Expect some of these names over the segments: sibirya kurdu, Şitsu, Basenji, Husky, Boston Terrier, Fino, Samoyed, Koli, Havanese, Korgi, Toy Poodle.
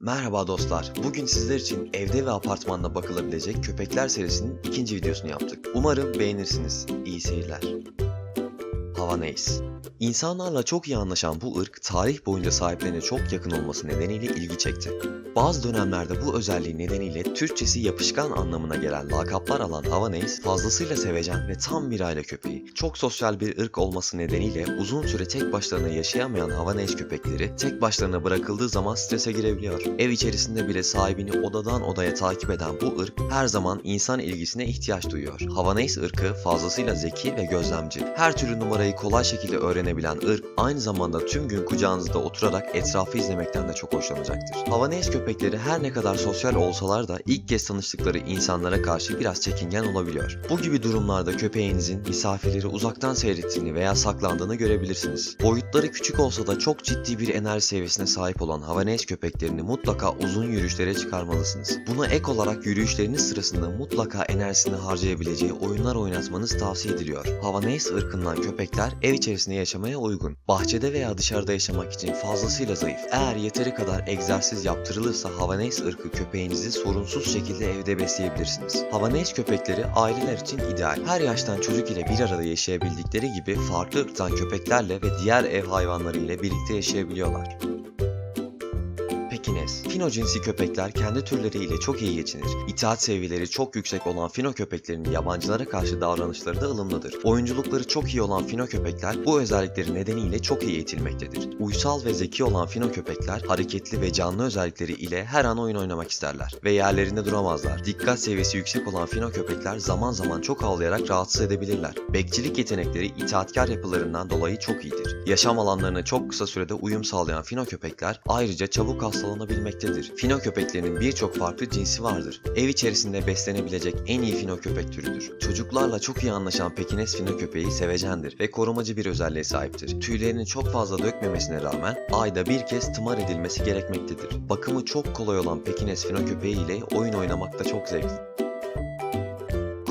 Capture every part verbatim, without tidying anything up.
Merhaba dostlar, bugün sizler için evde ve apartmanda bakılabilecek köpekler serisinin ikinci videosunu yaptık. Umarım beğenirsiniz. İyi seyirler. Havanese. İnsanlarla çok iyi anlaşan bu ırk, tarih boyunca sahiplerine çok yakın olması nedeniyle ilgi çekti. Bazı dönemlerde bu özelliği nedeniyle Türkçesi yapışkan anlamına gelen lakaplar alan Havanese, fazlasıyla sevecen ve tam bir aile köpeği. Çok sosyal bir ırk olması nedeniyle uzun süre tek başlarına yaşayamayan Havanese köpekleri, tek başlarına bırakıldığı zaman strese girebiliyor. Ev içerisinde bile sahibini odadan odaya takip eden bu ırk, her zaman insan ilgisine ihtiyaç duyuyor. Havanese ırkı fazlasıyla zeki ve gözlemci. Her türlü numarayı kolay şekilde öğrenebiliyor. Irk aynı zamanda tüm gün kucağınızda oturarak etrafı izlemekten de çok hoşlanacaktır. Havanese köpekleri her ne kadar sosyal olsalar da ilk kez tanıştıkları insanlara karşı biraz çekingen olabiliyor. Bu gibi durumlarda köpeğinizin misafirleri uzaktan seyrettiğini veya saklandığını görebilirsiniz. Boyutları küçük olsa da çok ciddi bir enerji seviyesine sahip olan Havanese köpeklerini mutlaka uzun yürüyüşlere çıkarmalısınız. Buna ek olarak yürüyüşleriniz sırasında mutlaka enerjisini harcayabileceği oyunlar oynatmanız tavsiye ediliyor. Havanese ırkından köpekler ev içerisinde yaşamaktadır. Yaşamaya uygun. Bahçede veya dışarıda yaşamak için fazlasıyla zayıf. Eğer yeteri kadar egzersiz yaptırılırsa Havanese ırkı köpeğinizi sorunsuz şekilde evde besleyebilirsiniz. Havanese köpekleri aileler için ideal. Her yaştan çocuk ile bir arada yaşayabildikleri gibi farklı ırktan köpeklerle ve diğer ev hayvanları ile birlikte yaşayabiliyorlar. Fino cinsi köpekler kendi türleriyle çok iyi geçinir. İtaat seviyeleri çok yüksek olan Fino köpeklerinin yabancılara karşı davranışları da ılımlıdır. Oyunculukları çok iyi olan Fino köpekler bu özellikleri nedeniyle çok iyi eğitilmektedir. Uysal ve zeki olan Fino köpekler hareketli ve canlı özellikleri ile her an oyun oynamak isterler ve yerlerinde duramazlar. Dikkat seviyesi yüksek olan Fino köpekler zaman zaman çok havlayarak rahatsız edebilirler. Bekçilik yetenekleri itaatkar yapılarından dolayı çok iyidir. Yaşam alanlarına çok kısa sürede uyum sağlayan Fino köpekler ayrıca çabuk hastalanabilirler. Bilmektedir. Fino köpeklerinin birçok farklı cinsi vardır. Ev içerisinde beslenebilecek en iyi Fino köpek türüdür. Çocuklarla çok iyi anlaşan Havanese Fino köpeği sevecendir ve korumacı bir özelliğe sahiptir. Tüylerini çok fazla dökmemesine rağmen ayda bir kez tımar edilmesi gerekmektedir. Bakımı çok kolay olan Havanese Fino köpeği ile oyun oynamak da çok zevkli.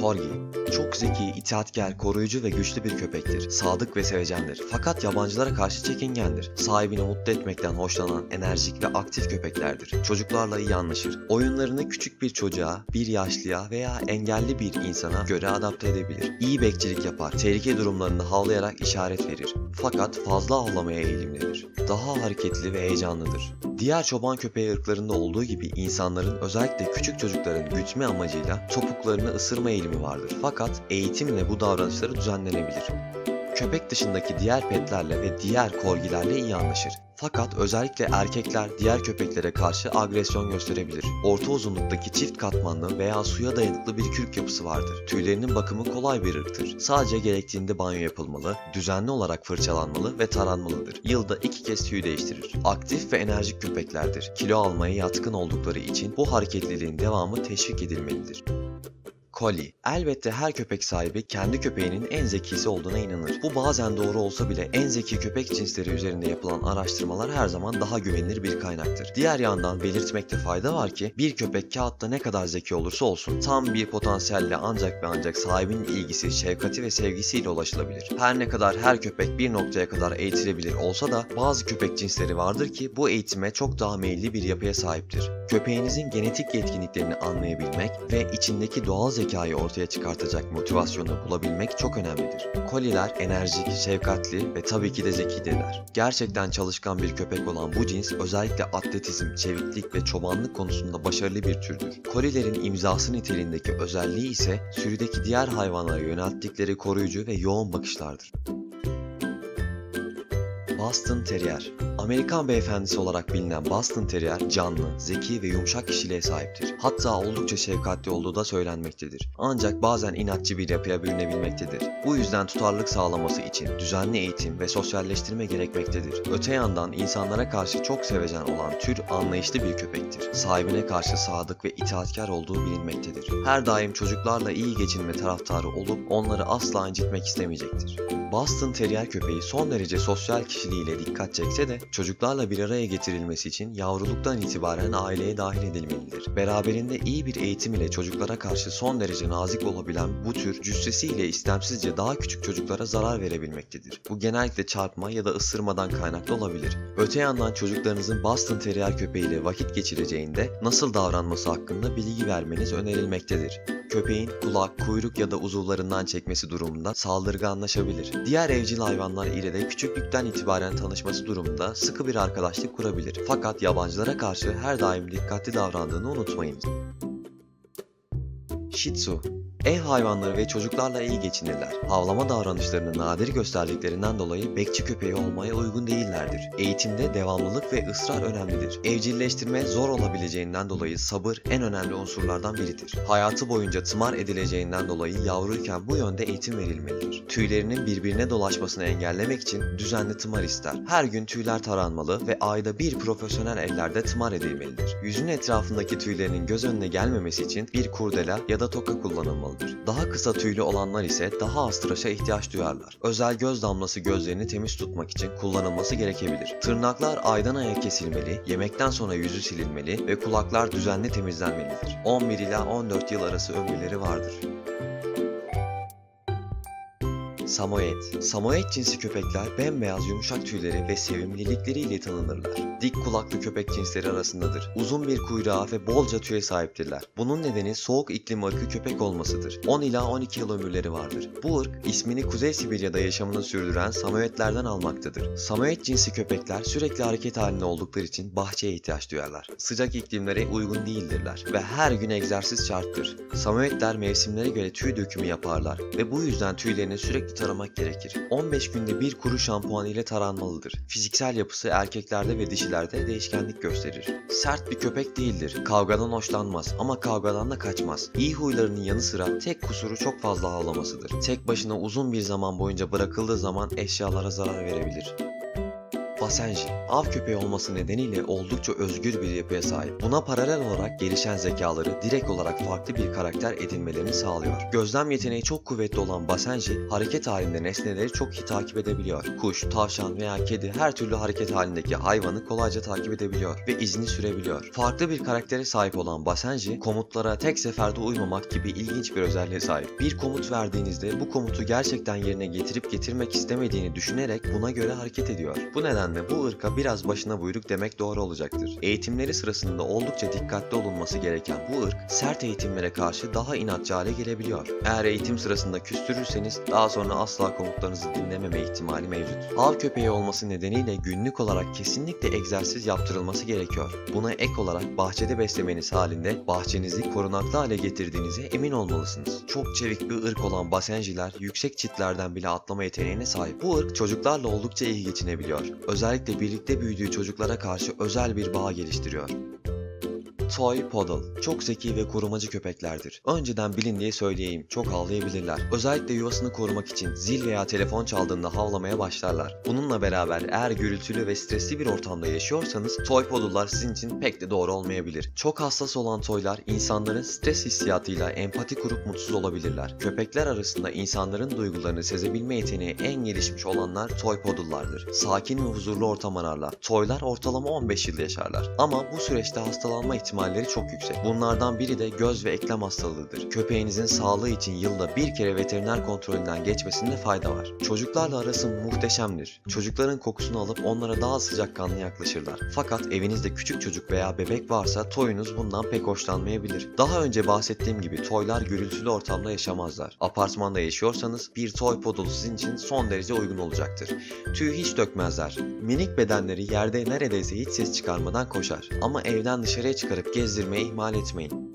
Korgi. Çok zeki, itaatkar, koruyucu ve güçlü bir köpektir. Sadık ve sevecendir. Fakat yabancılara karşı çekingendir. Sahibini mutlu etmekten hoşlanan enerjik ve aktif köpeklerdir. Çocuklarla iyi anlaşır. Oyunlarını küçük bir çocuğa, bir yaşlıya veya engelli bir insana göre adapte edebilir. İyi bekçilik yapar. Tehlike durumlarında havlayarak işaret verir. Fakat fazla avlamaya eğilimlidir. Daha hareketli ve heyecanlıdır. Diğer çoban köpeği ırklarında olduğu gibi insanların özellikle küçük çocukların gütme amacıyla topuklarını ısırma eğilimi vardır. Fakat eğitimle bu davranışları düzenlenebilir. Köpek dışındaki diğer petlerle ve diğer korgilerle iyi anlaşır. Fakat özellikle erkekler diğer köpeklere karşı agresyon gösterebilir. Orta uzunluktaki çift katmanlı veya suya dayanıklı bir kürk yapısı vardır. Tüylerinin bakımı kolay bir ırktır. Sadece gerektiğinde banyo yapılmalı, düzenli olarak fırçalanmalı ve taranmalıdır. Yılda iki kez tüy değiştirir. Aktif ve enerjik köpeklerdir. Kilo almaya yatkın oldukları için bu hareketliliğin devamı teşvik edilmelidir. Koli. Elbette her köpek sahibi kendi köpeğinin en zekisi olduğuna inanır. Bu bazen doğru olsa bile en zeki köpek cinsleri üzerinde yapılan araştırmalar her zaman daha güvenilir bir kaynaktır. Diğer yandan belirtmekte fayda var ki bir köpek kağıtta ne kadar zeki olursa olsun tam bir potansiyelle ancak ve ancak sahibinin ilgisi, şefkati ve sevgisiyle ulaşılabilir. Her ne kadar her köpek bir noktaya kadar eğitilebilir olsa da bazı köpek cinsleri vardır ki bu eğitime çok daha meyilli bir yapıya sahiptir. Köpeğinizin genetik yetkinliklerini anlayabilmek ve içindeki doğal zekâ zekayı ortaya çıkartacak motivasyonu bulabilmek çok önemlidir. Koliler enerjik, şefkatli ve tabii ki de zekidirler. Gerçekten çalışkan bir köpek olan bu cins özellikle atletizm, çeviklik ve çobanlık konusunda başarılı bir türdür. Kolilerin imzası niteliğindeki özelliği ise sürüdeki diğer hayvanlara yönelttikleri koruyucu ve yoğun bakışlardır. Boston Terrier. Amerikan beyefendisi olarak bilinen Boston Terrier canlı, zeki ve yumuşak kişiliğe sahiptir. Hatta oldukça şefkatli olduğu da söylenmektedir. Ancak bazen inatçı bir yapıya bürünebilmektedir. Bu yüzden tutarlılık sağlaması için düzenli eğitim ve sosyalleştirme gerekmektedir. Öte yandan insanlara karşı çok sevecen olan tür anlayışlı bir köpektir. Sahibine karşı sadık ve itaatkar olduğu bilinmektedir. Her daim çocuklarla iyi geçinme taraftarı olup onları asla incitmek istemeyecektir. Boston Terrier köpeği son derece sosyal kişiliği özelliğiyle dikkat çekse de çocuklarla bir araya getirilmesi için yavruluktan itibaren aileye dahil edilmelidir. Beraberinde iyi bir eğitim ile çocuklara karşı son derece nazik olabilen bu tür cüssesiyle istemsizce daha küçük çocuklara zarar verebilmektedir. Bu genellikle çarpma ya da ısırmadan kaynaklı olabilir. Öte yandan çocuklarınızın Boston Terrier köpeğiyle vakit geçireceğinde nasıl davranması hakkında bilgi vermeniz önerilmektedir. Köpeğin kulak, kuyruk ya da uzuvlarından çekmesi durumunda saldırganlaşabilir. Diğer evcil hayvanlar ile de küçüklükten itibaren tanışması durumunda sıkı bir arkadaşlık kurabilir. Fakat yabancılara karşı her daim dikkatli davrandığını unutmayın. Şitsu. Ev hayvanları ve çocuklarla iyi geçinirler. Havlama davranışlarını nadir gösterdiklerinden dolayı bekçi köpeği olmaya uygun değillerdir. Eğitimde devamlılık ve ısrar önemlidir. Evcilleştirme zor olabileceğinden dolayı sabır en önemli unsurlardan biridir. Hayatı boyunca tımar edileceğinden dolayı yavruyken bu yönde eğitim verilmelidir. Tüylerinin birbirine dolaşmasını engellemek için düzenli tımar ister. Her gün tüyler taranmalı ve ayda bir profesyonel ellerde tımar edilmelidir. Yüzün etrafındaki tüylerinin göz önüne gelmemesi için bir kurdela ya da toka kullanılmalı. Daha kısa tüylü olanlar ise daha az tıraşa ihtiyaç duyarlar. Özel göz damlası gözlerini temiz tutmak için kullanılması gerekebilir. Tırnaklar aydan aya kesilmeli, yemekten sonra yüzü silinmeli ve kulaklar düzenli temizlenmelidir. on bir ila on dört yıl arası ömürleri vardır. Samoyed. Samoyed cinsi köpekler bembeyaz yumuşak tüyleri ve sevimlilikleriyle tanınırlar. Dik kulaklı köpek cinsleri arasındadır. Uzun bir kuyruğa ve bolca tüye sahiptirler. Bunun nedeni soğuk iklim ırkı köpek olmasıdır. on ila on iki yıl ömürleri vardır. Bu ırk ismini Kuzey Sibirya'da yaşamını sürdüren Samoyedlerden almaktadır. Samoyed cinsi köpekler sürekli hareket halinde oldukları için bahçeye ihtiyaç duyarlar. Sıcak iklimlere uygun değildirler ve her gün egzersiz şarttır. Samoyedler mevsimlere göre tüy dökümü yaparlar ve bu yüzden tüylerini sürekli taramak gerekir. on beş günde bir kuru şampuan ile taranmalıdır. Fiziksel yapısı erkeklerde ve dişilerde değişkenlik gösterir. Sert bir köpek değildir. Kavgadan hoşlanmaz ama kavgadan da kaçmaz. İyi huylarının yanı sıra tek kusuru çok fazla havlamasıdır. Tek başına uzun bir zaman boyunca bırakıldığı zaman eşyalara zarar verebilir. Basenji, av köpeği olması nedeniyle oldukça özgür bir yapıya sahip. Buna paralel olarak gelişen zekaları direkt olarak farklı bir karakter edinmelerini sağlıyor. Gözlem yeteneği çok kuvvetli olan Basenji, hareket halinde nesneleri çok iyi takip edebiliyor. Kuş, tavşan veya kedi her türlü hareket halindeki hayvanı kolayca takip edebiliyor ve izini sürebiliyor. Farklı bir karaktere sahip olan Basenji, komutlara tek seferde uymamak gibi ilginç bir özelliğe sahip. Bir komut verdiğinizde bu komutu gerçekten yerine getirip getirmek istemediğini düşünerek buna göre hareket ediyor. Bu nedenle bu ırka biraz başına buyruk demek doğru olacaktır. Eğitimleri sırasında oldukça dikkatli olunması gereken bu ırk, sert eğitimlere karşı daha inatçı hale gelebiliyor. Eğer eğitim sırasında küstürürseniz daha sonra asla komutlarınızı dinlememe ihtimali mevcut. Av köpeği olması nedeniyle günlük olarak kesinlikle egzersiz yaptırılması gerekiyor. Buna ek olarak bahçede beslemeniz halinde bahçenizi korunaklı hale getirdiğinize emin olmalısınız. Çok çevik bir ırk olan Basenjiler yüksek çitlerden bile atlama yeteneğine sahip. Bu ırk çocuklarla oldukça iyi geçinebiliyor. Özellikle birlikte büyüdüğü çocuklara karşı özel bir bağ geliştiriyor. Toy Poodle çok zeki ve korumacı köpeklerdir. Önceden bilin diye söyleyeyim, çok havlayabilirler. Özellikle yuvasını korumak için zil veya telefon çaldığında havlamaya başlarlar. Bununla beraber eğer gürültülü ve stresli bir ortamda yaşıyorsanız Toy Poodle'lar sizin için pek de doğru olmayabilir. Çok hassas olan toylar insanların stres hissiyatıyla empati kurup mutsuz olabilirler. Köpekler arasında insanların duygularını sezebilme yeteneği en gelişmiş olanlar Toy Poodle'lardır. Sakin ve huzurlu ortam ararlar. Toylar ortalama on beş yıl yaşarlar ama bu süreçte hastalanma ihtimali ihtimalleri çok yüksek. Bunlardan biri de göz ve eklem hastalığıdır. Köpeğinizin sağlığı için yılda bir kere veteriner kontrolünden geçmesinde fayda var. Çocuklarla arası muhteşemdir. Çocukların kokusunu alıp onlara daha sıcakkanlı yaklaşırlar. Fakat evinizde küçük çocuk veya bebek varsa toyunuz bundan pek hoşlanmayabilir. Daha önce bahsettiğim gibi toylar gürültülü ortamda yaşamazlar. Apartmanda yaşıyorsanız bir Toy Poodle sizin için son derece uygun olacaktır. Tüy hiç dökmezler. Minik bedenleri yerde neredeyse hiç ses çıkarmadan koşar. Ama evden dışarıya çıkarıp gezdirmeyi ihmal etmeyin.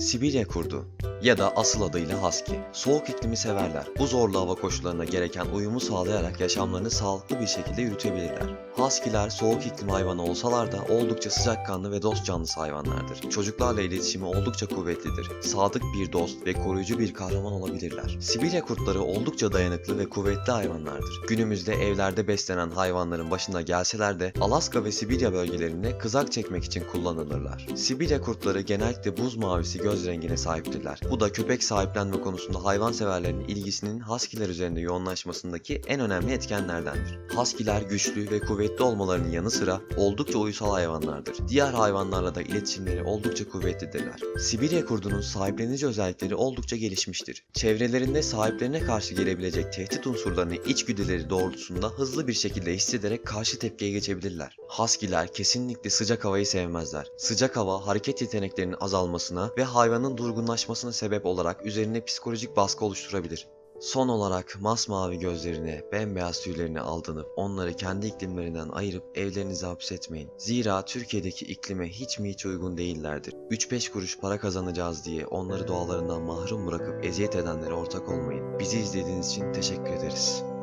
Sibirya kurdu ya da asıl adıyla Husky. Soğuk iklimi severler. Bu zorlu hava koşullarına gereken uyumu sağlayarak yaşamlarını sağlıklı bir şekilde yürütebilirler. Husky'ler soğuk iklim hayvanı olsalar da oldukça sıcakkanlı ve dost canlısı hayvanlardır. Çocuklarla iletişimi oldukça kuvvetlidir. Sadık bir dost ve koruyucu bir kahraman olabilirler. Sibirya kurtları oldukça dayanıklı ve kuvvetli hayvanlardır. Günümüzde evlerde beslenen hayvanların başına gelseler de Alaska ve Sibirya bölgelerinde kızak çekmek için kullanılırlar. Sibirya kurtları genellikle buz mavisi göz rengine sahiptirler. Bu da köpek sahiplenme konusunda hayvanseverlerin ilgisinin Husky'ler üzerinde yoğunlaşmasındaki en önemli etkenlerdendir. Husky'ler güçlü ve kuvvetli olmalarının yanı sıra oldukça uysal hayvanlardır. Diğer hayvanlarla da iletişimleri oldukça kuvvetlidirler. Sibirya kurdunun sahiplenici özellikleri oldukça gelişmiştir. Çevrelerinde sahiplerine karşı gelebilecek tehdit unsurlarını içgüdüleri doğrultusunda hızlı bir şekilde hissederek karşı tepkiye geçebilirler. Husky'ler kesinlikle sıcak havayı sevmezler. Sıcak hava hareket yeteneklerinin azalmasına ve hayvanın durgunlaşmasına sebep olarak üzerine psikolojik baskı oluşturabilir. Son olarak masmavi gözlerini, bembeyaz tüylerini aldanıp onları kendi iklimlerinden ayırıp evlerinize hapsetmeyin. Zira Türkiye'deki iklime hiç mi hiç uygun değillerdir. üç beş kuruş para kazanacağız diye onları doğalarından mahrum bırakıp eziyet edenlere ortak olmayın. Bizi izlediğiniz için teşekkür ederiz.